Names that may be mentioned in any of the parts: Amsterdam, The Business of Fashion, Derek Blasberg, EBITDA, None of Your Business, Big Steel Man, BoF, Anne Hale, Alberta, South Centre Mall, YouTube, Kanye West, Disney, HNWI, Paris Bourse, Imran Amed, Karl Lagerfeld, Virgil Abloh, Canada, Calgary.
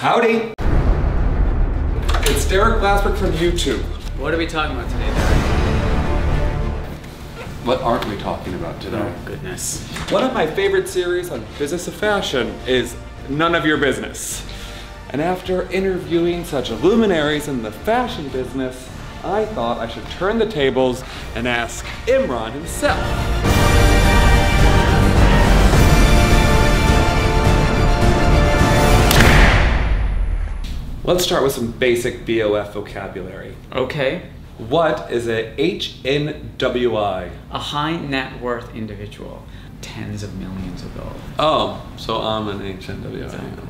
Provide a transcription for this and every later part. Howdy! It's Derek Blasberg from YouTube. What are we talking about today, Derek? What aren't we talking about today? Oh, goodness. One of my favorite series on Business of Fashion is None of Your Business. And after interviewing such luminaries in the fashion business, I thought I should turn the tables and ask Imran himself. Let's start with some basic BOF vocabulary. Okay. What is a HNWI? A high net worth individual. Tens of millions of dollars. Oh, so I'm an HNWI. Exactly.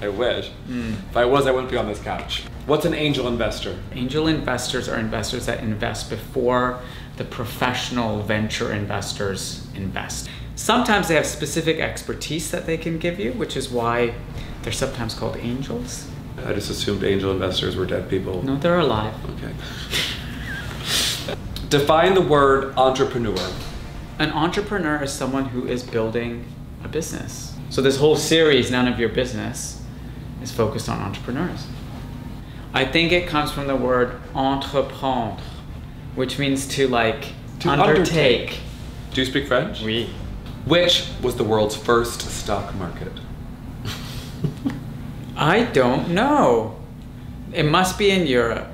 I wish. If I was, I wouldn't be on this couch. What's an angel investor? Angel investors are investors that invest before the professional venture investors invest. Sometimes they have specific expertise that they can give you, which is why they're sometimes called angels. I just assumed angel investors were dead people. No, they're alive. Okay. Define the word entrepreneur. An entrepreneur is someone who is building a business. So this whole series, None of Your Business, is focused on entrepreneurs. I think it comes from the word entreprendre, which means to undertake. Do you speak French? Oui. Which was the world's first stock market? I don't know. It must be in Europe.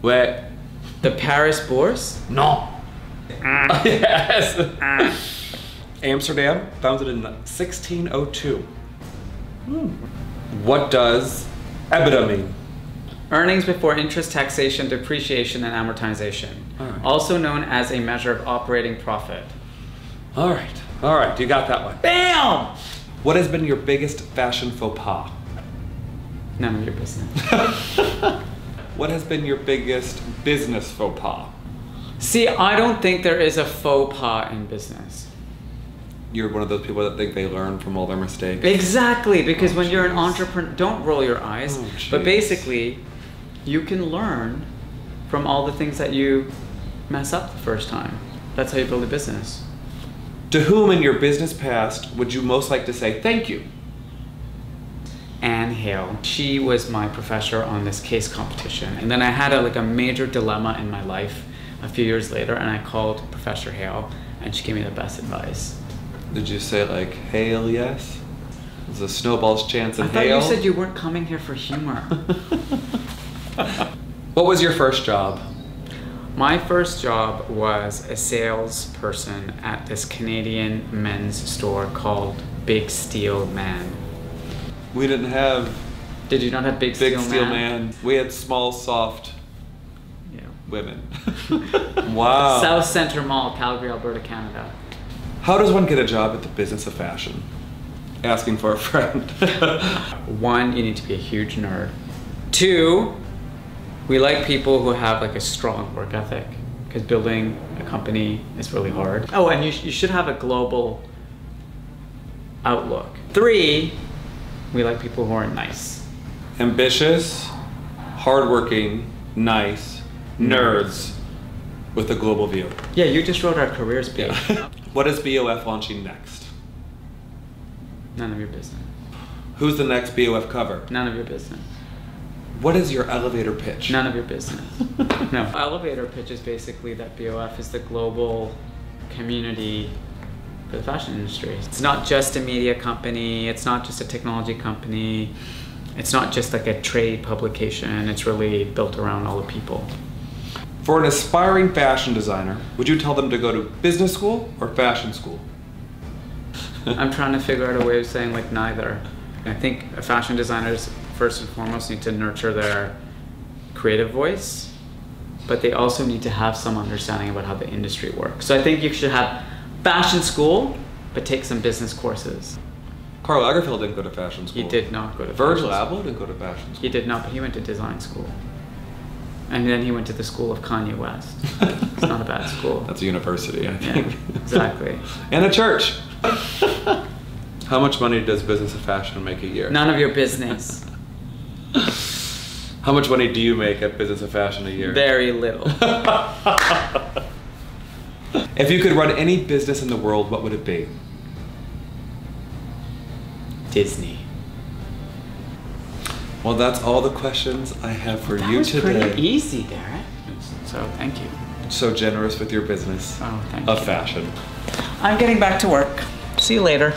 Where? The Paris Bourse? No. Yes. Amsterdam, founded in 1602. What does EBITDA mean? Earnings before interest, taxation, depreciation, and amortization. Right. Also known as a measure of operating profit. All right. All right. You got that one. Bam! What has been your biggest fashion faux pas? None of your business. What has been your biggest business faux pas? See, I don't think there is a faux pas in business. You're one of those people that think they learn from all their mistakes. Exactly, because when you're an entrepreneur, don't roll your eyes, but basically, you can learn from all the things that you mess up the first time. That's how you build a business. To whom in your business past would you most like to say thank you? Anne Hale. She was my professor on this case competition. And then I had a major dilemma in my life a few years later, and I called Professor Hale, and she gave me the best advice. Did you say Hale, yes? There's a snowball's chance in Hale. I thought you said you weren't coming here for humor. What was your first job? My first job was a salesperson at this Canadian men's store called Big Steel Man. We didn't have... Did you not have Big Steel Man? We had small, soft women. Wow. South Centre Mall, Calgary, Alberta, Canada. How does one get a job at the Business of Fashion? Asking for a friend. 1, you need to be a huge nerd. 2, we like people who have a strong work ethic, because building a company is really hard. Oh, and you should have a global outlook. 3, we like people who are nice. Ambitious, hardworking, nice, nerds with a global view. Yeah, you just wrote our careers page. Yeah. What is BOF launching next? None of your business. Who's the next BOF cover? None of your business. What is your elevator pitch? None of your business. No. Elevator pitch is basically that BOF is the global community for the fashion industry. It's not just a media company. It's not just a technology company. It's not just a trade publication. It's really built around all the people. For an aspiring fashion designer, would you tell them to go to business school or fashion school? I'm trying to figure out a way of saying neither. I think fashion designers first and foremost need to nurture their creative voice, but they also need to have some understanding about how the industry works. So I think you should have fashion school, but take some business courses. Karl Lagerfeld didn't go to fashion school. He did not go to Virgil Abloh didn't go to fashion school. He did not, but he went to design school. And then he went to the school of Kanye West. It's not a bad school. That's a university, I think. Yeah, exactly. And a church. How much money does Business of Fashion make a year? None of your business. How much money do you make at Business of Fashion a year? Very little. If you could run any business in the world, what would it be? Disney. Well, that's all the questions I have for you today. That was pretty easy, Derek. So thank you. So generous with your business of fashion. I'm getting back to work. See you later.